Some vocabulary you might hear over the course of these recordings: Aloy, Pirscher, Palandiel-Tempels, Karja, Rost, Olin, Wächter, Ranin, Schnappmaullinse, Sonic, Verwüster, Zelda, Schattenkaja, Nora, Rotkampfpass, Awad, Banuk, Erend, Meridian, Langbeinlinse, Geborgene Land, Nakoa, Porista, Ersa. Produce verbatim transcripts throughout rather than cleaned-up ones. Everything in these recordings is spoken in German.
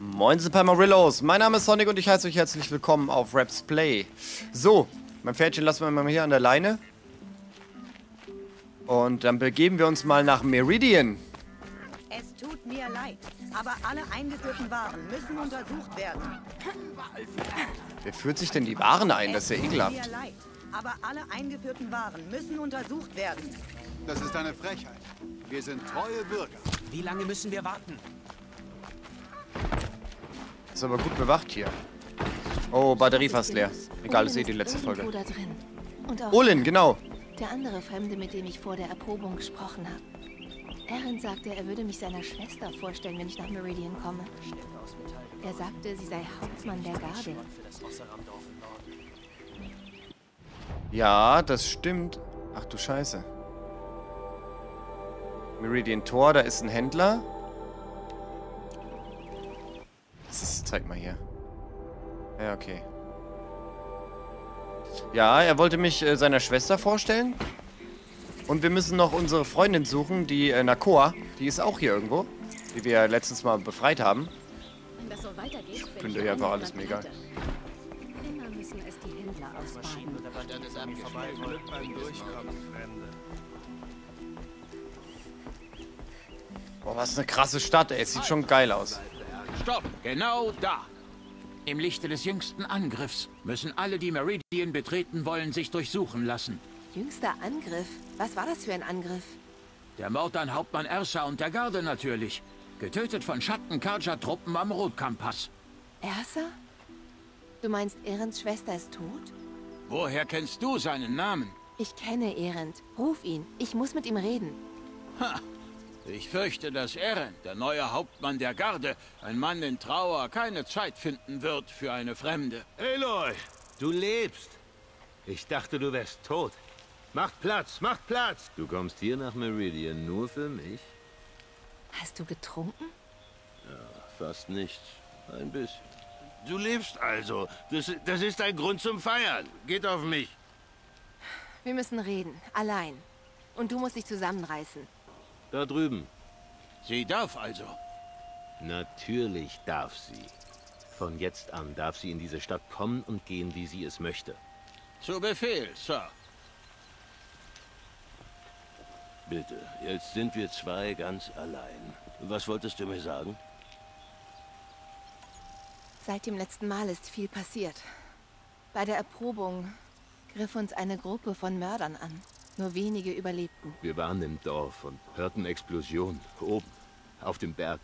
Moin, Super Marillos. Mein Name ist Sonic und ich heiße euch herzlich willkommen auf Raps Play. So, mein Pferdchen lassen wir mal hier an der Leine. Und dann begeben wir uns mal nach Meridian. Es tut mir leid, aber alle eingeführten Waren müssen untersucht werden. Wer führt sich denn die Waren ein? Das ist ja ekelhaft. Es tut mir leid, aber alle eingeführten Waren müssen untersucht werden. Das ist eine Frechheit. Wir sind treue Bürger. Wie lange müssen wir warten? Ist aber gut bewacht hier. Oh, Batterie fast leer. Egal, das ist eh die letzte Folge. Olin, genau. Der andere Fremde, mit dem ich vor der Erprobung gesprochen habe. Erend sagte, er würde mich seiner Schwester vorstellen, wenn ich nach Meridian komme. Er sagte, sie sei Hauptmann der Garde. Ja, das stimmt. Ach du Scheiße. Meridian Tor, da ist ein Händler. Das ist, zeig mal hier. Ja, okay. Ja, er wollte mich äh, seiner Schwester vorstellen. Und wir müssen noch unsere Freundin suchen, die äh, Nakoa. Die ist auch hier irgendwo, die wir letztens mal befreit haben. Wenn das so weitergeht, ich finde ja einfach alles mega. Immer müssen es die Händler ausbauen. Dann ist einem vorbei, wollt beim Durchkommen, Fremde. Boah, was eine krasse Stadt, ey. Es sieht schon geil aus. Stopp, genau da. Im Lichte des jüngsten Angriffs müssen alle, die Meridian betreten wollen, sich durchsuchen lassen. Jüngster Angriff? Was war das für ein Angriff? Der Mord an Hauptmann Ersa und der Garde natürlich. Getötet von Schatten-Karja-Truppen am Rotkampfpass. Ersa? Du meinst, Erends Schwester ist tot? Woher kennst du seinen Namen? Ich kenne Erend. Ruf ihn. Ich muss mit ihm reden. Ha! Ich fürchte, dass Erend, der neue Hauptmann der Garde, ein Mann in Trauer, keine Zeit finden wird für eine Fremde. Aloy, du lebst. Ich dachte, du wärst tot. Macht Platz, macht Platz. Du kommst hier nach Meridian nur für mich? Hast du getrunken? Ja, fast nicht. Ein bisschen. Du lebst also. Das, das ist ein Grund zum Feiern. Geht auf mich. Wir müssen reden, allein. Und du musst dich zusammenreißen. Da drüben. Sie darf also? Natürlich darf sie. Von jetzt an darf sie in diese Stadt kommen und gehen, wie sie es möchte. Zu Befehl, Sir. Bitte, jetzt sind wir zwei ganz allein. Was wolltest du mir sagen? Seit dem letzten Mal ist viel passiert. Bei der Erprobung griff uns eine Gruppe von Mördern an. Nur wenige überlebten. Wir waren im Dorf und hörten Explosionen oben, auf dem Berg.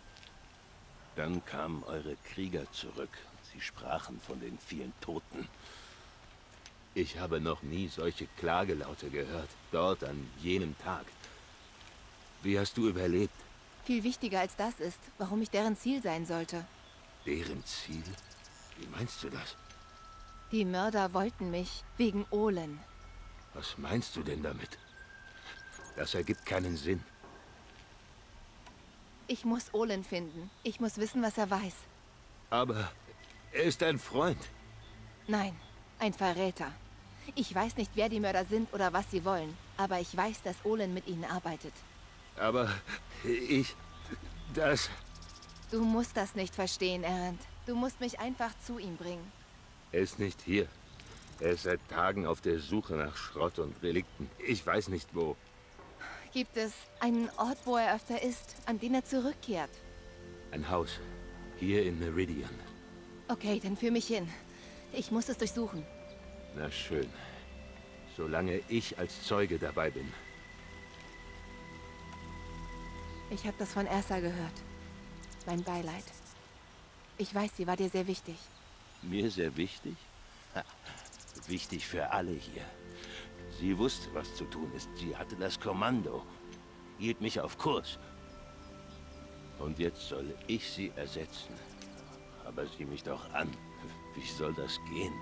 Dann kamen eure Krieger zurück. Sie sprachen von den vielen Toten. Ich habe noch nie solche Klagelaute gehört, dort an jenem Tag. Wie hast du überlebt? Viel wichtiger als das ist, warum ich deren Ziel sein sollte. Deren Ziel? Wie meinst du das? Die Mörder wollten mich wegen Olin. Was meinst du denn damit? Das ergibt keinen Sinn. Ich muss Olin finden. Ich muss wissen, was er weiß. Aber er ist ein Freund. Nein, ein Verräter. Ich weiß nicht, wer die Mörder sind oder was sie wollen, aber ich weiß, dass Olin mit ihnen arbeitet. Aber ich... das... Du musst das nicht verstehen, Erend. Du musst mich einfach zu ihm bringen. Er ist nicht hier. Er ist seit Tagen auf der Suche nach Schrott und Relikten. Ich weiß nicht, wo. Gibt es einen Ort, wo er öfter ist, an den er zurückkehrt? Ein Haus. Hier in Meridian. Okay, dann führ mich hin. Ich muss es durchsuchen. Na schön. Solange ich als Zeuge dabei bin. Ich habe das von Ersa gehört. Mein Beileid. Ich weiß, sie war dir sehr wichtig. Mir sehr wichtig? Ha. Wichtig für alle hier. Sie wusste, was zu tun ist. Sie hatte das Kommando. Hielt mich auf Kurs. Und jetzt soll ich sie ersetzen. Aber sieh mich doch an. Wie soll das gehen?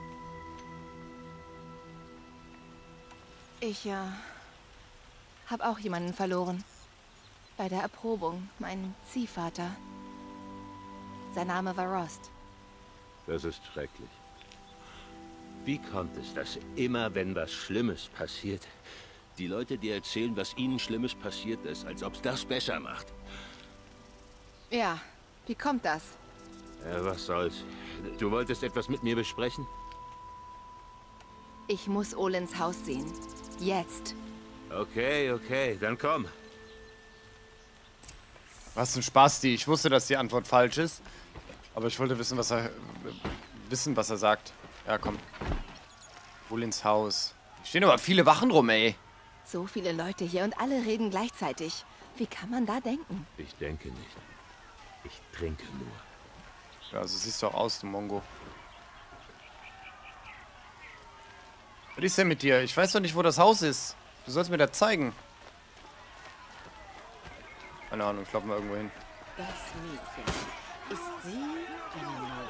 Ich, ja... Äh, habe auch jemanden verloren. Bei der Erprobung. Mein Ziehvater. Sein Name war Rost. Das ist schrecklich. Wie kommt es, dass immer, wenn was Schlimmes passiert, Die Leute, die erzählen, was ihnen Schlimmes passiert ist, als ob es das besser macht. Ja, wie kommt das? Ja, was soll's? Du wolltest etwas mit mir besprechen? Ich muss Olins Haus sehen. Jetzt. Okay, okay, dann komm. Was ein Spasti. Ich wusste, dass die Antwort falsch ist. Aber ich wollte wissen, was er... Wissen, was er sagt. Ja, komm. Olins Haus. Hier stehen aber viele Wachen rum, ey. So viele Leute hier und alle reden gleichzeitig. Wie kann man da denken? Ich denke nicht. Ich trinke nur. Ja, so siehst du auch aus, du Mongo. Was ist denn mit dir? Ich weiß doch nicht, wo das Haus ist. Du sollst mir das zeigen. Keine Ahnung, ich laufe mal irgendwo hin. Das Mädchen. Ist sie eine Nora?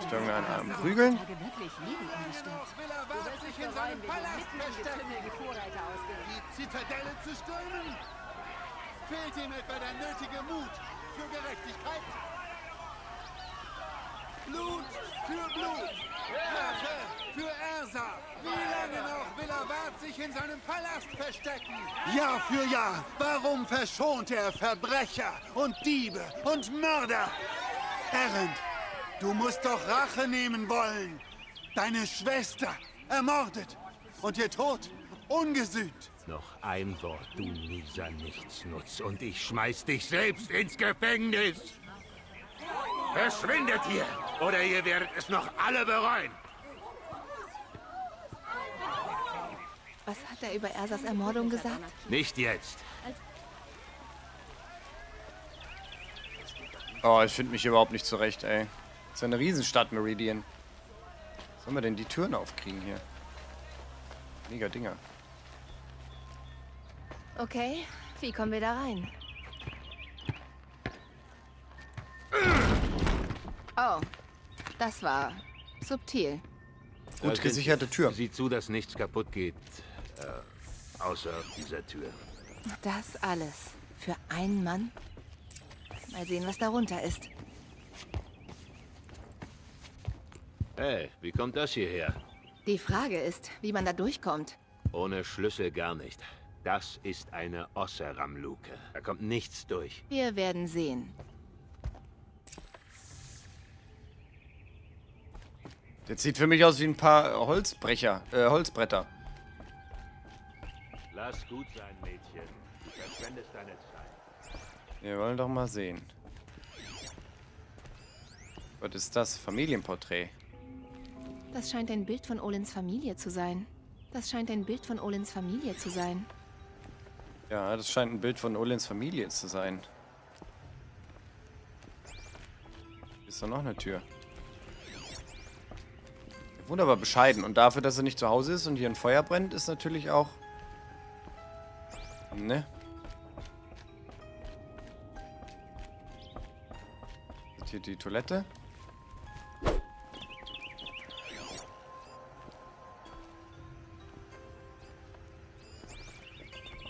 Ist irgendeiner am Prügeln? Die Zitadelle zu stürmen? Fehlt ihm etwa der nötige Mut für Gerechtigkeit? Blut für Blut, Rache für Ersa. Wie lange noch will Awad sich in seinem Palast verstecken? Jahr für Jahr, warum verschont er Verbrecher und Diebe und Mörder? Erend, du musst doch Rache nehmen wollen. Deine Schwester ermordet und ihr Tod ungesühnt. Noch ein Wort, du mieser Nichtsnutz, und ich schmeiß dich selbst ins Gefängnis. Verschwindet hier, oder ihr werdet es noch alle bereuen. Was hat er über Ersas Ermordung gesagt? Nicht jetzt. Oh, ich finde mich überhaupt nicht zurecht, ey. Das ist eine Riesenstadt, Meridian. Sollen wir denn die Türen aufkriegen hier? Mega Dinger. Okay, wie kommen wir da rein? Oh, das war subtil. Gut gesicherte Tür. Sieh zu, dass nichts kaputt geht, äh, außer dieser Tür. Das alles für einen Mann? Mal sehen, was darunter ist. Hey, wie kommt das hierher? Die Frage ist, wie man da durchkommt. Ohne Schlüssel gar nicht. Das ist eine Osseram-Luke. Da kommt nichts durch. Wir werden sehen. Jetzt sieht für mich aus wie ein paar Holzbrecher, äh, Holzbretter. Lass gut sein, Mädchen. Du verschwendest deine Zeit. Wir wollen doch mal sehen. Was ist das? Familienporträt. Das scheint ein Bild von Olins Familie zu sein. Das scheint ein Bild von Olins Familie zu sein. Ja, das scheint ein Bild von Olins Familie zu sein. Ist doch noch eine Tür. Wunderbar bescheiden. Und dafür, dass er nicht zu Hause ist und hier ein Feuer brennt, ist natürlich auch... Ne? Ist hier die Toilette?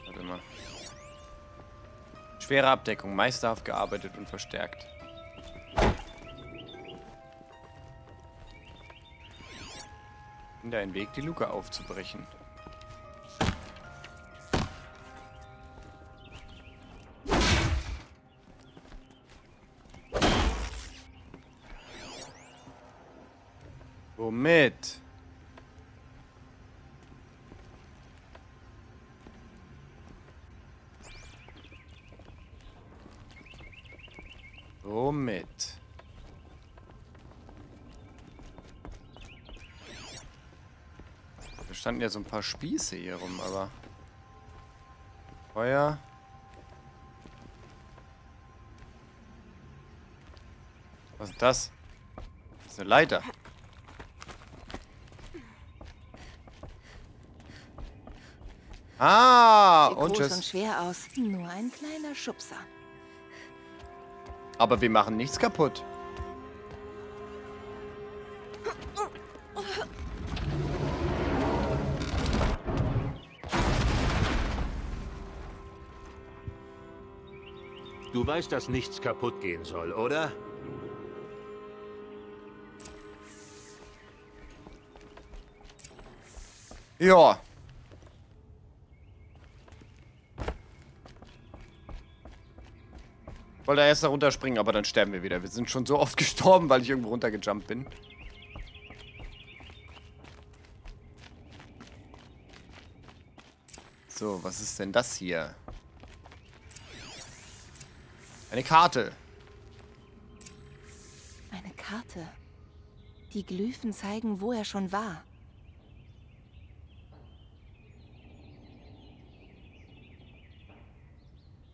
Warte mal. Schwere Abdeckung. Meisterhaft gearbeitet und verstärkt. Da einen Weg, die Luke aufzubrechen. Womit? Womit? Standen ja so ein paar Spieße hier rum, aber... Feuer... Was ist das? Das ist eine Leiter. Ah, und tschüss. Sieht groß und schwer aus. Nur ein kleiner Schubser. Aber wir machen nichts kaputt. Du weißt, dass nichts kaputt gehen soll, oder? Ja. Ich wollte erst da runterspringen, aber dann sterben wir wieder. Wir sind schon so oft gestorben, weil ich irgendwo runtergejumpt bin. So, was ist denn das hier? Eine Karte. Eine Karte. Die Glyphen zeigen, wo er schon war.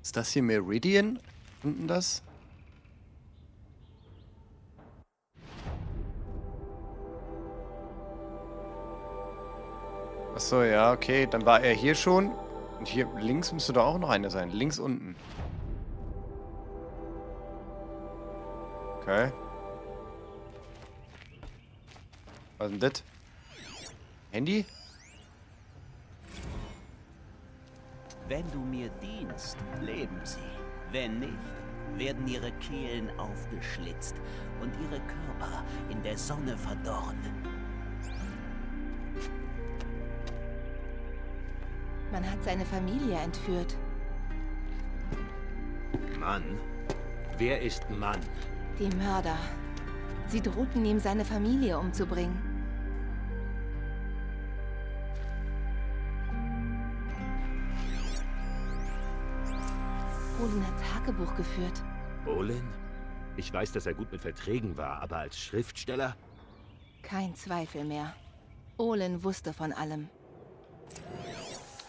Ist das hier Meridian? Unten das? Achso, ja, okay. Dann war er hier schon. Und hier links müsste da auch noch eine sein. Links unten. Okay. Was ist denn das? Handy? Wenn du mir dienst, leben sie. Wenn nicht, werden ihre Kehlen aufgeschlitzt und ihre Körper in der Sonne verdorren. Man hat seine Familie entführt. Mann? Wer ist Mann? Die Mörder. Sie drohten ihm, seine Familie umzubringen. Olin hat Tagebuch geführt. Olin? Ich weiß, dass er gut mit Verträgen war, aber als Schriftsteller? Kein Zweifel mehr. Olin wusste von allem.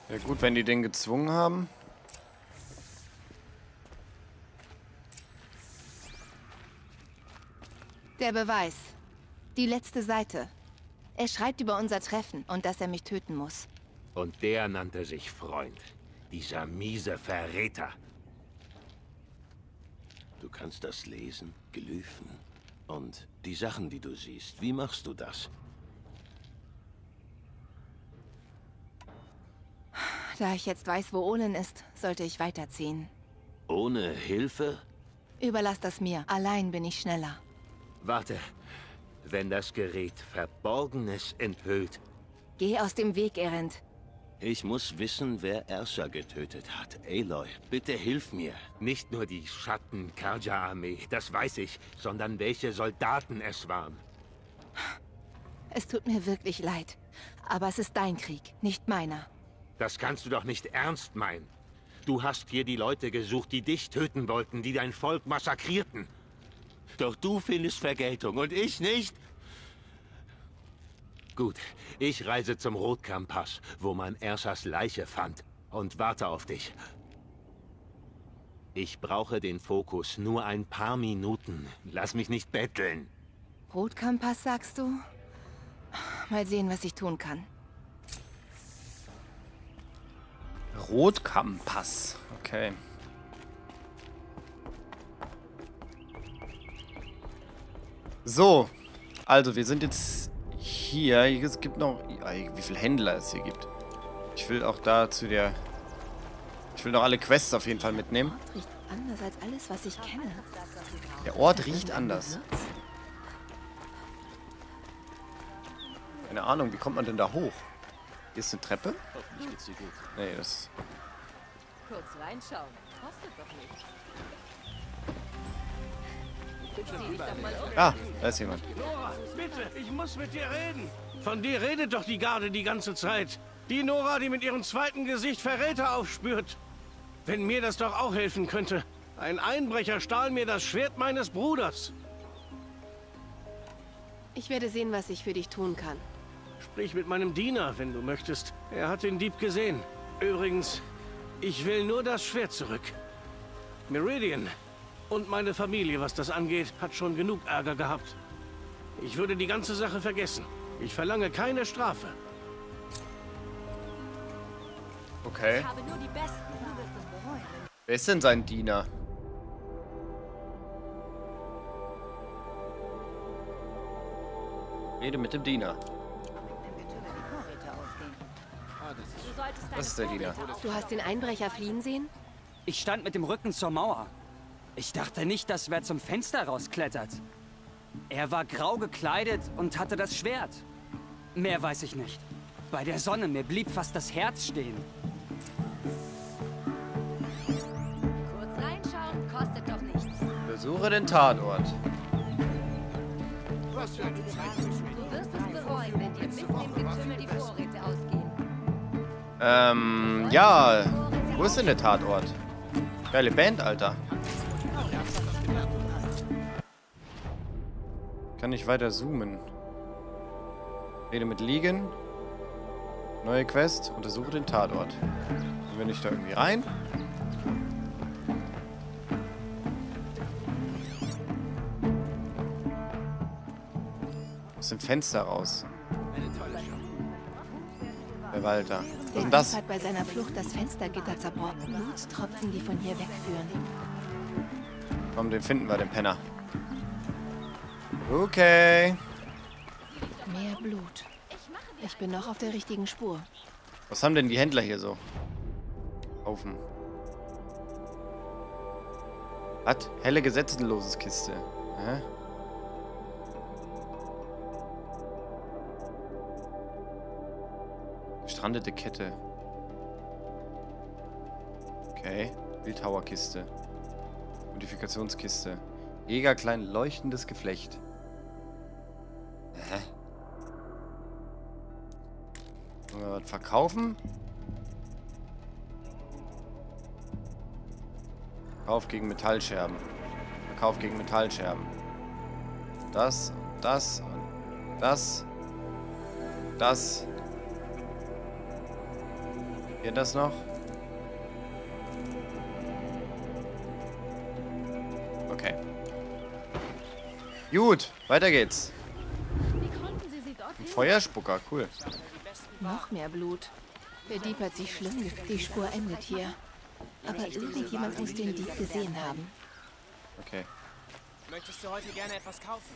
Ja gut, wenn die den gezwungen haben. Der Beweis. Die letzte Seite. Er schreibt über unser Treffen und dass er mich töten muss. Und der nannte sich Freund. Dieser miese Verräter. Du kannst das lesen, Glyphen. Und die Sachen, die du siehst, wie machst du das? Da ich jetzt weiß, wo Olin ist, sollte ich weiterziehen. Ohne Hilfe? Überlass das mir. Allein bin ich schneller. Warte. Wenn das Gerät Verborgenes enthüllt... Geh aus dem Weg, Erend. Ich muss wissen, wer Ersa getötet hat. Aloy, bitte hilf mir. Nicht nur die Schatten-Karja-Armee, das weiß ich, sondern welche Soldaten es waren. Es tut mir wirklich leid, aber es ist dein Krieg, nicht meiner. Das kannst du doch nicht ernst meinen. Du hast hier die Leute gesucht, die dich töten wollten, die dein Volk massakrierten. Doch du findest Vergeltung und ich nicht. Gut, ich reise zum Rotkampfpass, wo man Ersas Leiche fand, und warte auf dich. Ich brauche den Fokus, nur ein paar Minuten. Lass mich nicht betteln. Rotkampfpass, sagst du? Mal sehen, was ich tun kann. Rotkampfpass, okay. So, also wir sind jetzt... Hier, es gibt noch... Wie viele Händler es hier gibt. Ich will auch da zu der... Ich will noch alle Quests auf jeden Fall mitnehmen. Der Ort riecht anders als alles, was ich kenne. Der Ort riecht anders. Keine Ahnung, wie kommt man denn da hoch? Hier ist eine Treppe? Hoffentlich geht's dir gut. Nee, das... Kurz reinschauen. Kostet doch nichts. Ah, da ist jemand. Nora, bitte, ich muss mit dir reden. Von dir redet doch die Garde die ganze Zeit. Die Nora, die mit ihrem zweiten Gesicht Verräter aufspürt. Wenn mir das doch auch helfen könnte. Ein Einbrecher stahl mir das Schwert meines Bruders. Ich werde sehen, was ich für dich tun kann. Sprich mit meinem Diener, wenn du möchtest. Er hat den Dieb gesehen. Übrigens, ich will nur das Schwert zurück. Meridian. Und meine Familie, was das angeht, hat schon genug Ärger gehabt. Ich würde die ganze Sache vergessen. Ich verlange keine Strafe. Okay. Ich habe nur die Besten. Wer ist denn sein Diener? Rede mit dem Diener. Das ist der Diener. Du hast den Einbrecher fliehen sehen? Ich stand mit dem Rücken zur Mauer. Ich dachte nicht, dass wer zum Fenster rausklettert. Er war grau gekleidet und hatte das Schwert. Mehr weiß ich nicht. Bei der Sonne, mir blieb fast das Herz stehen. Kurz reinschauen, kostet doch nicht. Untersuche den Tatort. Was für ein Du wirst es bereuen, wenn dir mitten im Getümmel die Vorräte ausgehen. Ähm, ja. Wo ist denn der Tatort? Geile Band, Alter. Kann ich weiter zoomen? Rede mit Liegen. Neue Quest. Untersuche den Tatort. Gehen wir nicht da irgendwie rein? Aus dem Fenster raus. Der Walter. Was ist denn das? Der hat bei seiner Flucht das Fenstergitter zerbrochen. Blutstropfen, die von hier wegführen. Komm, den finden wir, den Penner. Okay. Mehr Blut. Ich bin noch auf der richtigen Spur. Was haben denn die Händler hier so? Haufen. Was? Helle Gesetzenloseskiste. Hä? Gestrandete Kette. Okay. Bildhauerkiste. Modifikationskiste. Jägerklein leuchtendes Geflecht. Hä? Wollen wir was verkaufen? Verkauf gegen Metallscherben. Verkauf gegen Metallscherben. Das, das, das, das. Geht das noch? Okay. Gut, weiter geht's. Ein Feuerspucker, cool. Noch mehr Blut. Der Dieb hat sich schlimm gefühlt. Die Spur endet hier. Aber irgendjemand muss den Dieb gesehen haben. Okay. Möchtest du heute gerne etwas kaufen?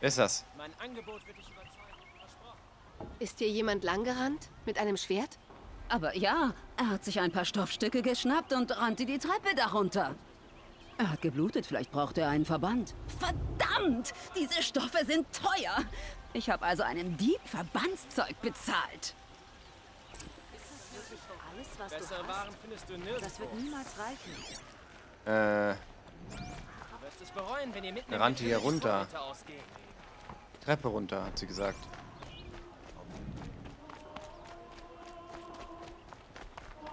Ist das? Mein Angebot wird dich überzeugen, versprochen. Ist hier jemand langgerannt? Mit einem Schwert? Aber ja, er hat sich ein paar Stoffstücke geschnappt und rannte die Treppe darunter. Er hat geblutet, vielleicht braucht er einen Verband. Verdammt! Diese Stoffe sind teuer! Ich habe also einem Dieb Verbandszeug bezahlt. Alles, was du bessere Waren findest du nirgendwo. Das wird niemals reichen. Äh. Du wirst es bereuen, wenn ihr mitnehmt. Er rannte hier runter. Treppe runter, hat sie gesagt.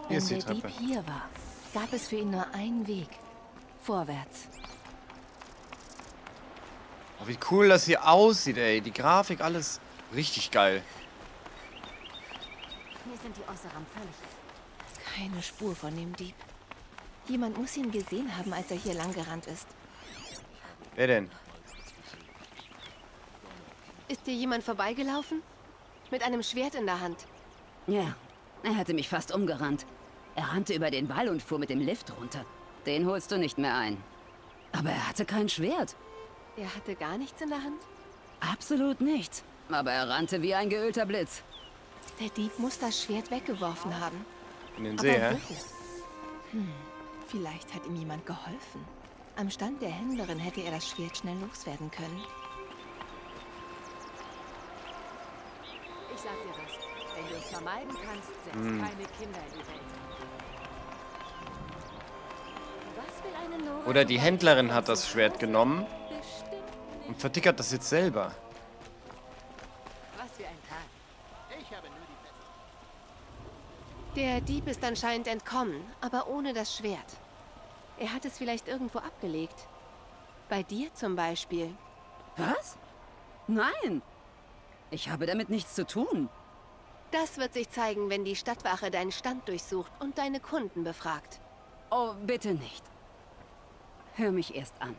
Hier ist die Treppe. Wenn der Dieb hier war, gab es für ihn nur einen Weg. Vorwärts. Oh, wie cool das hier aussieht, ey. Die Grafik, alles richtig geil. Mir sind die Äußeren völlig. Keine Spur von dem Dieb. Jemand muss ihn gesehen haben, als er hier lang gerannt ist. Wer denn? Ist dir jemand vorbeigelaufen? Mit einem Schwert in der Hand. Ja, er hatte mich fast umgerannt. Er rannte über den Wall und fuhr mit dem Lift runter. Den holst du nicht mehr ein. Aber er hatte kein Schwert. Er hatte gar nichts in der Hand? Absolut nichts. Aber er rannte wie ein geölter Blitz. Der Dieb muss das Schwert weggeworfen haben. In den See, hä? Hm, vielleicht hat ihm jemand geholfen. Am Stand der Händlerin hätte er das Schwert schnell loswerden können. Ich sag dir was. Wenn du es vermeiden kannst, setz hm. keine Kinder in die Welt. Oder die Händlerin hat das Schwert genommen und vertickert das jetzt selber. Der Dieb ist anscheinend entkommen, aber ohne das Schwert. Er hat es vielleicht irgendwo abgelegt. Bei dir zum Beispiel. Was? Nein! Ich habe damit nichts zu tun. Das wird sich zeigen, wenn die Stadtwache deinen Stand durchsucht und deine Kunden befragt. Oh, bitte nicht. Hör mich erst an.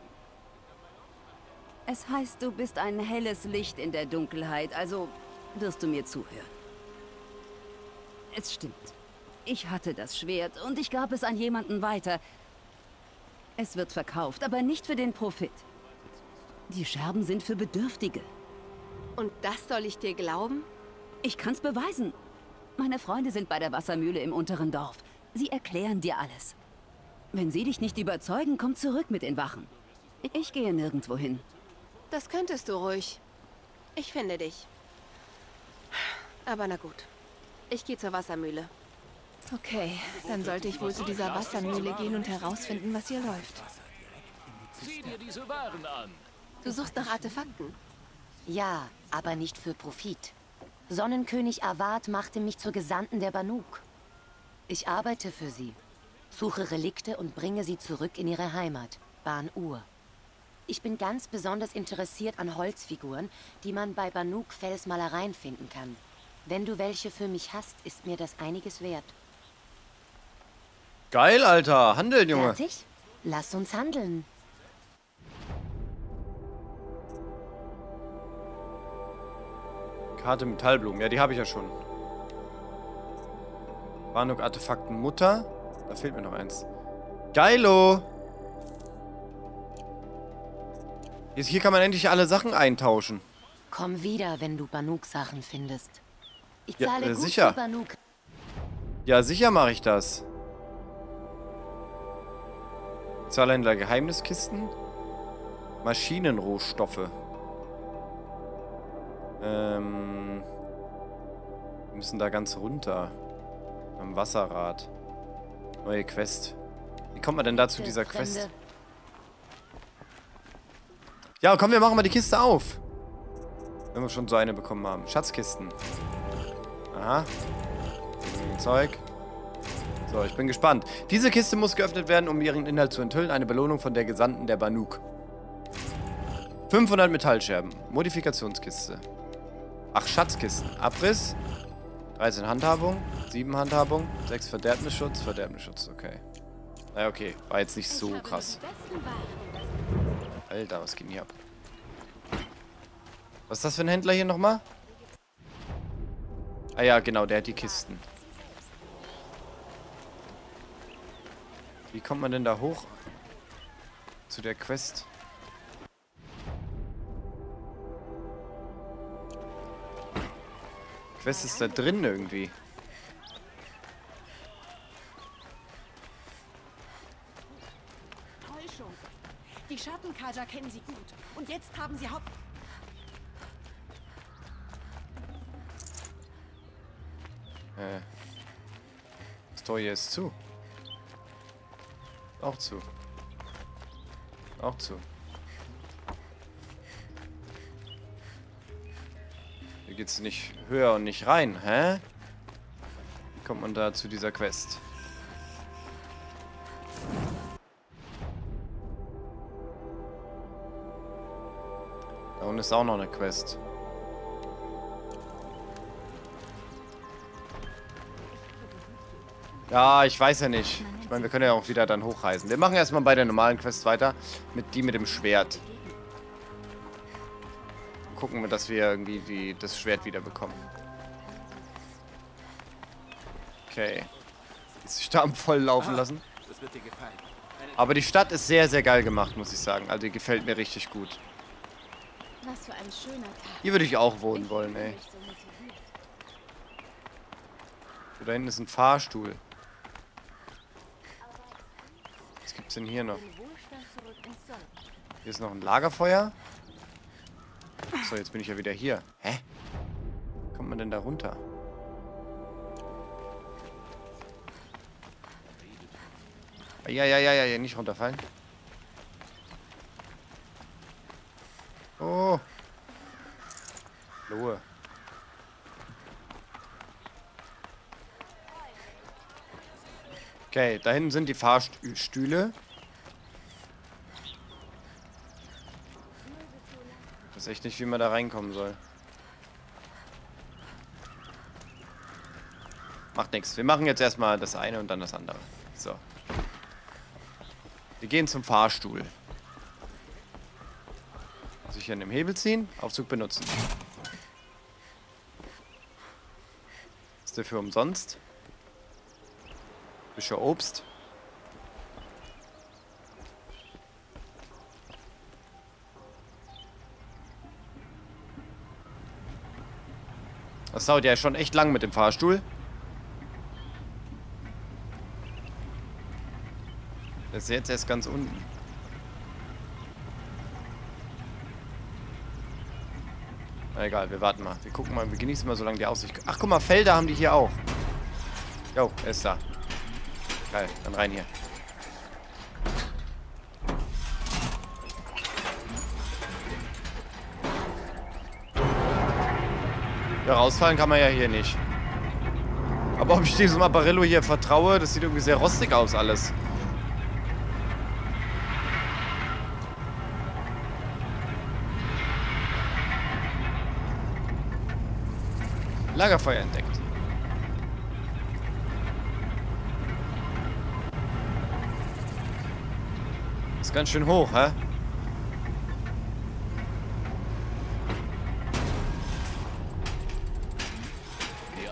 Es heißt, du bist ein helles Licht in der Dunkelheit, also wirst du mir zuhören. Es stimmt. Ich hatte das Schwert und ich gab es an jemanden weiter. Es wird verkauft, aber nicht für den Profit. Die Scherben sind für Bedürftige. Und das soll ich dir glauben? Ich kann's beweisen. Meine Freunde sind bei der Wassermühle im unteren Dorf. Sie erklären dir alles. Wenn sie dich nicht überzeugen, komm zurück mit den Wachen. Ich gehe nirgendwo hin. Das könntest du ruhig. Ich finde dich. Aber na gut. Ich gehe zur Wassermühle. Okay, dann sollte ich wohl zu dieser Wassermühle gehen und herausfinden, was hier läuft. Sieh dir diese Waren an. Du suchst nach Artefakten? Ja, aber nicht für Profit. Sonnenkönig Awad machte mich zur Gesandten der Banuk. Ich arbeite für sie, suche Relikte und bringe sie zurück in ihre Heimat, Ban-Ur. Ich bin ganz besonders interessiert an Holzfiguren, die man bei Banuk-Felsmalereien finden kann. Wenn du welche für mich hast, ist mir das einiges wert. Geil, Alter. Handeln, Junge. Fertig? Lass uns handeln. Karte Metallblumen. Ja, die habe ich ja schon. Banuk Artefakten Mutter. Da fehlt mir noch eins. Geilo! Jetzt hier kann man endlich alle Sachen eintauschen. Komm wieder, wenn du Banuk-Sachen findest. Ich ja, zahle äh, gut sicher. Für Banuk. Ja, sicher mache ich das. Zahlhändler Geheimniskisten. Maschinenrohstoffe. Ähm. Wir müssen da ganz runter. Am Wasserrad. Neue Quest. Wie kommt man denn da zu dieser Quest? Ja, komm, wir machen mal die Kiste auf. Wenn wir schon so eine bekommen haben. Schatzkisten. Aha. Zeug. So, ich bin gespannt. Diese Kiste muss geöffnet werden, um ihren Inhalt zu enthüllen. Eine Belohnung von der Gesandten der Banuk. fünfhundert Metallscherben. Modifikationskiste. Ach, Schatzkisten. Abriss. dreizehn Handhabung. sieben Handhabung. sechs Verderbnisschutz. Verderbnisschutz, okay. Naja, okay. War jetzt nicht so krass. Alter, was geht denn hier ab? Was ist das für ein Händler hier nochmal? Ah ja, genau, der hat die Kisten. Wie kommt man denn da hoch? Zu der Quest. Quest ist da drin irgendwie. Täuschung. Die Schattenkaja kennen sie gut. Und jetzt haben sie Haupt... Äh. Das Tor hier ist zu. Auch zu. Auch zu. Hier geht's nicht höher und nicht rein, hä? Wie kommt man da zu dieser Quest? Da unten ist auch noch eine Quest. Ja, ich weiß ja nicht. Ich meine, wir können ja auch wieder dann hochreisen. Wir machen erstmal bei der normalen Quest weiter. Mit die mit dem Schwert. Gucken wir, dass wir irgendwie die, das Schwert wieder bekommen. Okay. Ist die Stadt voll laufen lassen. Aber die Stadt ist sehr, sehr geil gemacht, muss ich sagen. Also die gefällt mir richtig gut. Hier würde ich auch wohnen wollen, ey. Da hinten ist ein Fahrstuhl. Denn hier noch? Hier ist noch ein Lagerfeuer. So, jetzt bin ich ja wieder hier. Hä? Wie kommt man denn da runter? Ja, ja, ja, ja, nicht runterfallen. Oh. Lohe. Okay, da hinten sind die Fahrstühle. Ich weiß echt nicht, wie man da reinkommen soll. Macht nichts. Wir machen jetzt erstmal das eine und dann das andere. So. Wir gehen zum Fahrstuhl. Muss ich hier an dem Hebel ziehen? Aufzug benutzen. Ist der für umsonst? Pirscher Obst. Das dauert ja schon echt lang mit dem Fahrstuhl. Das ist jetzt erst ganz unten. Na egal, wir warten mal. Wir gucken mal, wir genießen mal so lange die Aussicht. Ach guck mal, Felder haben die hier auch. Jo, er ist da. Geil, dann rein hier. Ja, rausfallen kann man ja hier nicht. Aber ob ich diesem Apparillo hier vertraue, das sieht irgendwie sehr rostig aus alles. Lagerfeuer entdeckt. Ist ganz schön hoch, hä? Wir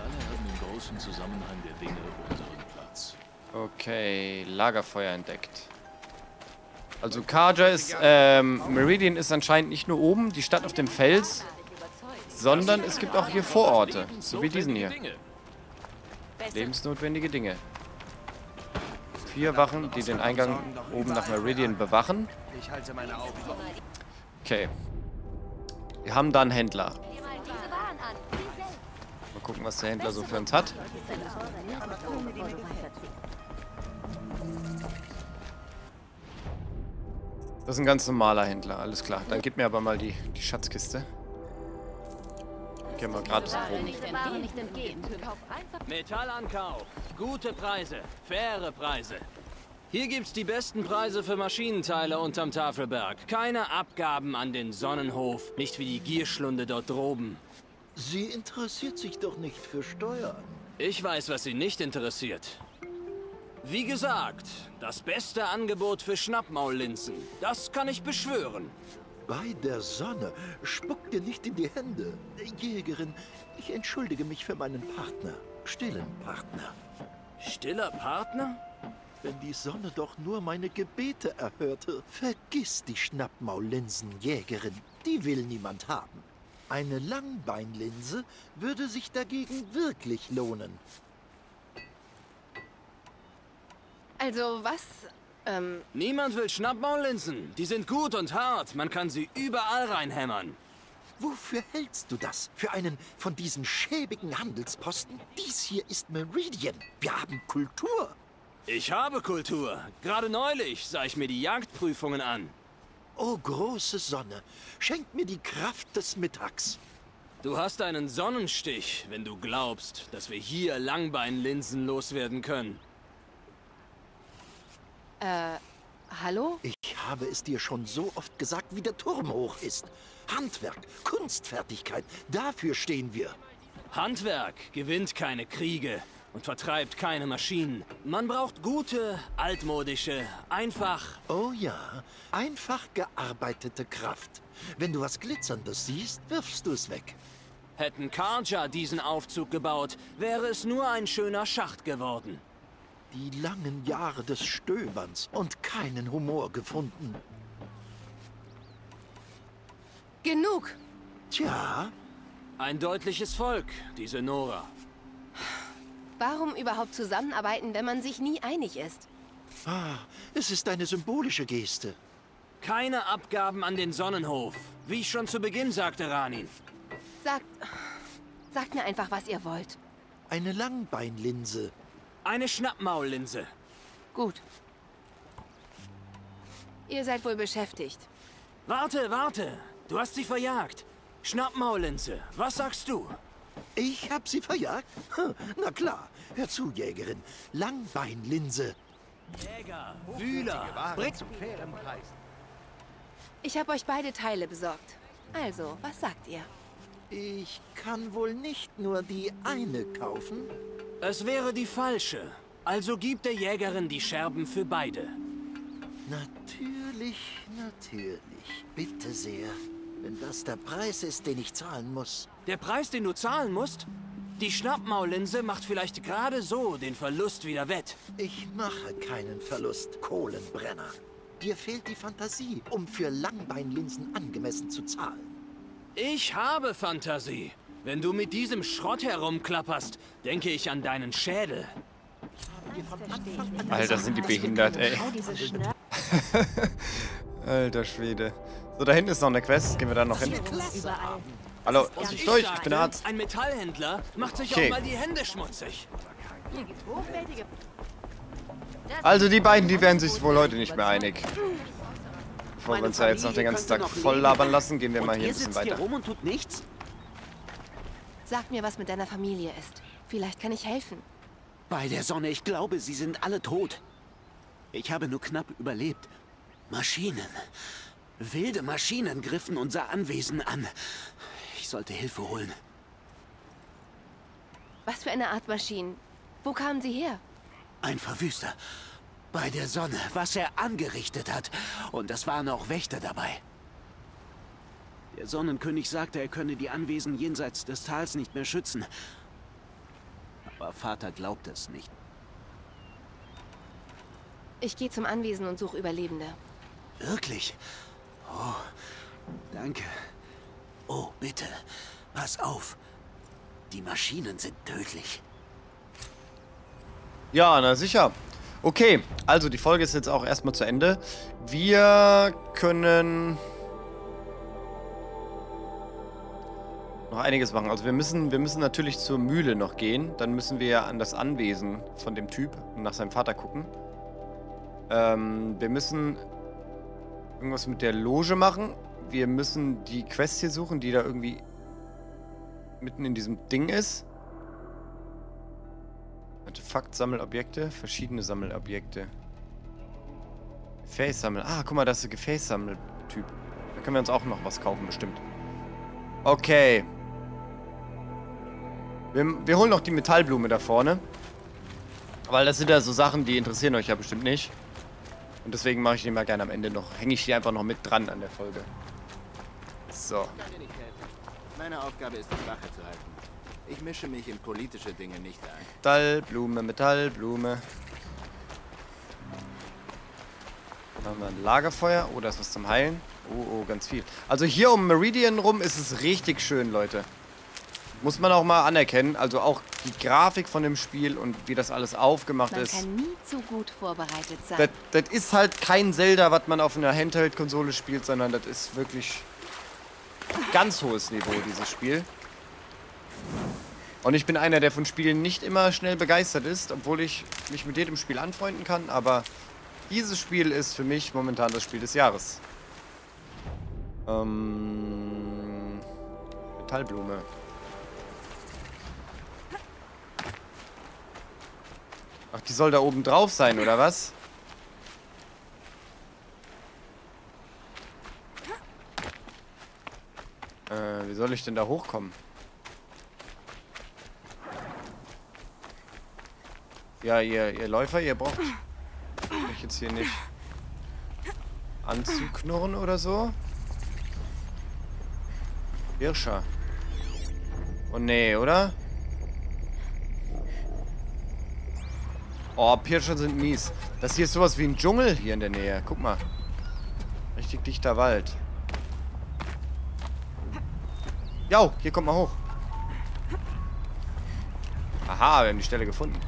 alle haben im großen Zusammenhang der Dinge unseren Platz. Okay, Lagerfeuer entdeckt. Also Karja ist, ähm, Meridian ist anscheinend nicht nur oben, die Stadt auf dem Fels, sondern es gibt auch hier Vororte, so wie diesen hier. Lebensnotwendige Dinge. Vier Wachen, die den Eingang oben nach Meridian bewachen. Okay. Wir haben da einen Händler. Mal gucken, was der Händler so für uns hat. Das ist ein ganz normaler Händler, alles klar. Dann gib mir aber mal die, die Schatzkiste. Können wir gratis proben. Metallankauf. Gute Preise. Faire Preise. Hier gibt's die besten Preise für Maschinenteile unterm Tafelberg. Keine Abgaben an den Sonnenhof. Nicht wie die Gierschlunde dort droben. Sie interessiert sich doch nicht für Steuern. Ich weiß, was sie nicht interessiert. Wie gesagt, das beste Angebot für Schnappmaullinsen. Das kann ich beschwören. Bei der Sonne, spuck dir nicht in die Hände. Jägerin, ich entschuldige mich für meinen Partner. Stillen Partner. Stiller Partner? Wenn die Sonne doch nur meine Gebete erhörte. Vergiss die Schnappmaullinsen, Jägerin. Die will niemand haben. Eine Langbeinlinse würde sich dagegen wirklich lohnen. Also was... Ähm. Niemand will Schnappmaullinsen. Die sind gut und hart. Man kann sie überall reinhämmern. Wofür hältst du das? Für einen von diesen schäbigen Handelsposten? Dies hier ist Meridian. Wir haben Kultur. Ich habe Kultur. Gerade neulich sah ich mir die Jagdprüfungen an. Oh, große Sonne, schenk mir die Kraft des Mittags. Du hast einen Sonnenstich, wenn du glaubst, dass wir hier Langbeinlinsen loswerden können. Äh, hallo? Ich habe es dir schon so oft gesagt, wie der Turm hoch ist. Handwerk, Kunstfertigkeit, dafür stehen wir. Handwerk gewinnt keine Kriege und vertreibt keine Maschinen. Man braucht gute, altmodische, einfach... Oh ja, einfach gearbeitete Kraft. Wenn du was Glitzerndes siehst, wirfst du es weg. Hätten Karja diesen Aufzug gebaut, wäre es nur ein schöner Schacht geworden. Die langen Jahre des Stöberns und keinen Humor gefunden. Genug. Tja. Ein deutliches Volk, diese Nora. Warum überhaupt zusammenarbeiten, wenn man sich nie einig ist? Ah, es ist eine symbolische Geste. Keine Abgaben an den Sonnenhof, wie ich schon zu Beginn sagte, Ranin. Sagt, sagt mir einfach, was ihr wollt. Eine Langbeinlinse. Eine Schnappmaullinse. Gut. Ihr seid wohl beschäftigt. Warte, warte. Du hast sie verjagt. Schnappmaullinse, was sagst du? Ich hab sie verjagt? Na klar. Hör zu, Jägerin. Langbeinlinse. Jäger, Wühler, Brick. Ich habe euch beide Teile besorgt. Also, was sagt ihr? Ich kann wohl nicht nur die eine kaufen. Es wäre die falsche. Also gib der Jägerin die Scherben für beide. Natürlich, natürlich. Bitte sehr. Wenn das der Preis ist, den ich zahlen muss. Der Preis, den du zahlen musst? Die Schnappmaullinse macht vielleicht gerade so den Verlust wieder wett. Ich mache keinen Verlust, Kohlenbrenner. Dir fehlt die Fantasie, um für Langbeinlinsen angemessen zu zahlen. Ich habe Fantasie. Wenn du mit diesem Schrott herumklapperst, denke ich an deinen Schädel. Alter, sind die behindert, ey. Alter Schwede. So, da hinten ist noch eine Quest. Gehen wir da noch hin? Hallo, ich durch, ich bin Arzt. Ein Metallhändler macht sich auch mal die Hände schmutzig. Also die beiden, die werden sich wohl heute nicht mehr einig. Bevor wir uns da jetzt noch den ganzen Tag voll labern lassen, gehen wir mal hier ein bisschen weiter. Sag mir, was mit deiner Familie ist. Vielleicht kann ich helfen. Bei der Sonne, ich glaube, sie sind alle tot. Ich habe nur knapp überlebt. Maschinen. Wilde Maschinen griffen unser Anwesen an. Ich sollte Hilfe holen. Was für eine Art Maschinen? Wo kamen sie her? Ein Verwüster. Bei der Sonne, was er angerichtet hat. Und es waren auch Wächter dabei. Der Sonnenkönig sagte, er könne die Anwesen jenseits des Tals nicht mehr schützen. Aber Vater glaubte es nicht. Ich gehe zum Anwesen und suche Überlebende. Wirklich? Oh, danke. Oh, bitte. Pass auf. Die Maschinen sind tödlich. Ja, na sicher. Okay, also die Folge ist jetzt auch erstmal zu Ende. Wir können noch einiges machen. Also wir müssen, wir müssen natürlich zur Mühle noch gehen. Dann müssen wir an das Anwesen von dem Typ und nach seinem Vater gucken. Ähm, wir müssen irgendwas mit der Loge machen. Wir müssen die Quest hier suchen, die da irgendwie mitten in diesem Ding ist. Artefakt, Sammelobjekte, verschiedene Sammelobjekte. Gefäß sammeln. Ah, guck mal, das ist ein Gefäß-Sammeltyp. Da können wir uns auch noch was kaufen, bestimmt. Okay. Wir, wir holen noch die Metallblume da vorne. Weil das sind ja so Sachen, die interessieren euch ja bestimmt nicht. Und deswegen mache ich die mal gerne am Ende noch. Hänge ich die einfach noch mit dran an der Folge. So. Meine Aufgabe ist, die Wache zu halten. Ich mische mich in politische Dinge nicht ein. Metallblume, Metallblume. Dann haben wir ein Lagerfeuer. Oh, da ist was zum Heilen. Oh, oh, ganz viel. Also hier um Meridian rum ist es richtig schön, Leute. Muss man auch mal anerkennen. Also auch die Grafik von dem Spiel und wie das alles aufgemacht man ist. Man kann nie zu gut vorbereitet sein. Das, das ist halt kein Zelda, was man auf einer Handheld-Konsole spielt, sondern das ist wirklich ganz hohes Niveau, dieses Spiel. Und ich bin einer, der von Spielen nicht immer schnell begeistert ist, obwohl ich mich mit jedem Spiel anfreunden kann, aber dieses Spiel ist für mich momentan das Spiel des Jahres. Ähm... Metallblume. Ach, die soll da oben drauf sein, oder was? Äh, wie soll ich denn da hochkommen? Ja, ihr, ihr Läufer, ihr braucht mich jetzt hier nicht anzuknurren oder so. Pirscher. Oh, nee, oder? Oh, Pirscher sind mies. Das hier ist sowas wie ein Dschungel hier in der Nähe. Guck mal. Richtig dichter Wald. Jo, hier kommt mal hoch. Aha, wir haben die Stelle gefunden.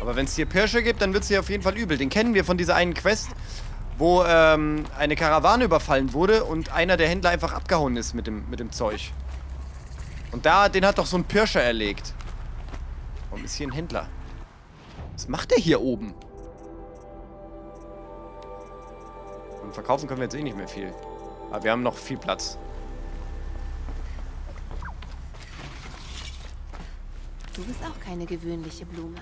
Aber wenn es hier Pirscher gibt, dann wird es hier auf jeden Fall übel. Den kennen wir von dieser einen Quest, wo ähm, eine Karawane überfallen wurde und einer der Händler einfach abgehauen ist mit dem, mit dem Zeug. Und da, den hat doch so ein Pirscher erlegt. Warum ist hier ein Händler? Was macht der hier oben? Und verkaufen können wir jetzt eh nicht mehr viel. Aber wir haben noch viel Platz. Du bist auch keine gewöhnliche Blume.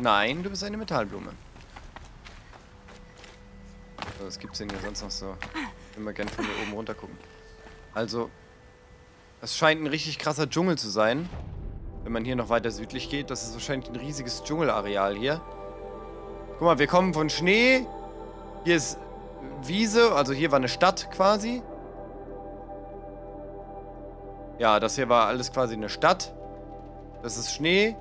Nein, du bist eine Metallblume. So, was gibt's denn hier sonst noch so? Ich will mal gerne von hier oben runter gucken. Also, das scheint ein richtig krasser Dschungel zu sein. Wenn man hier noch weiter südlich geht, das ist wahrscheinlich ein riesiges Dschungelareal hier. Guck mal, wir kommen von Schnee. Hier ist Wiese, also hier war eine Stadt quasi. Ja, das hier war alles quasi eine Stadt. Das ist Schnee.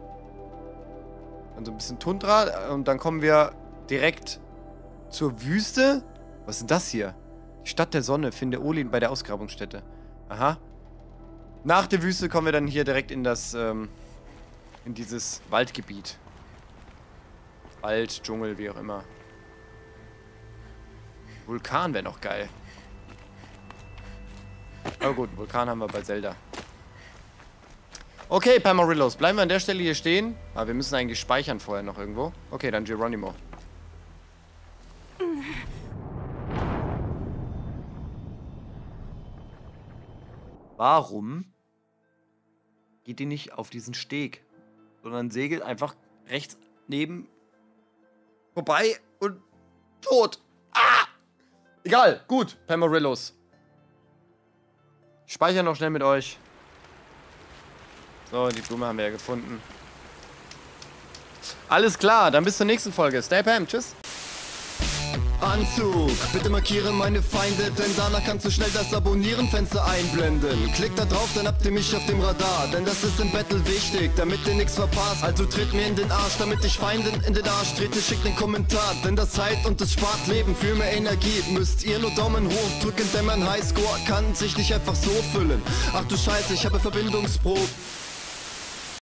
Und so ein bisschen Tundra. Und dann kommen wir direkt zur Wüste. Was ist denn das hier? Die Stadt der Sonne, finde Olin bei der Ausgrabungsstätte. Aha. Nach der Wüste kommen wir dann hier direkt in das, ähm, in dieses Waldgebiet. Wald, Dschungel, wie auch immer. Vulkan wäre noch geil. Aber gut, Vulkan haben wir bei Zelda. Okay, Pamarillos, bleiben wir an der Stelle hier stehen. Aber wir müssen eigentlich speichern vorher noch irgendwo. Okay, dann Geronimo. Warum geht die nicht auf diesen Steg, sondern segelt einfach rechts neben vorbei und tot? Ah! Egal, gut, Pemorillos. Speichern noch schnell mit euch. So, die Blume haben wir ja gefunden. Alles klar, dann bis zur nächsten Folge. Stay pam, tschüss. Anzug, bitte markiere meine Feinde, denn danach kannst du schnell das Abonnieren-Fenster einblenden. Klick da drauf, dann habt ihr mich auf dem Radar, denn das ist im Battle wichtig, damit ihr nichts verpasst. Also tritt mir in den Arsch, damit ich Feinden in den Arsch trete, schickt einen Kommentar, denn das heilt und das spart Leben. Für mehr Energie müsst ihr nur Daumen hoch drücken, denn mein Highscore kann sich nicht einfach so füllen. Ach du Scheiße, ich habe Verbindungsprobleme.